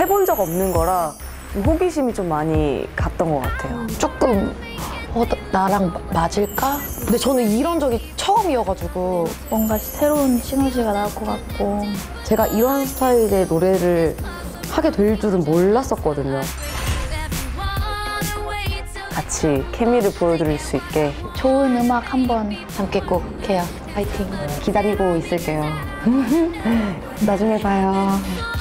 해본 적 없는 거라 호기심이 좀 많이 갔던 것 같아요. 조금 나랑 맞을까? 근데 저는 이런 적이 처음이어가지고 뭔가 새로운 시너지가 나올 것 같고, 제가 이런 스타일의 노래를 하게 될 줄은 몰랐었거든요. 같이 케미를 보여드릴 수 있게 좋은 음악 한번 함께 꼭 해요. 파이팅! 기다리고 있을게요. 나중에 봐요.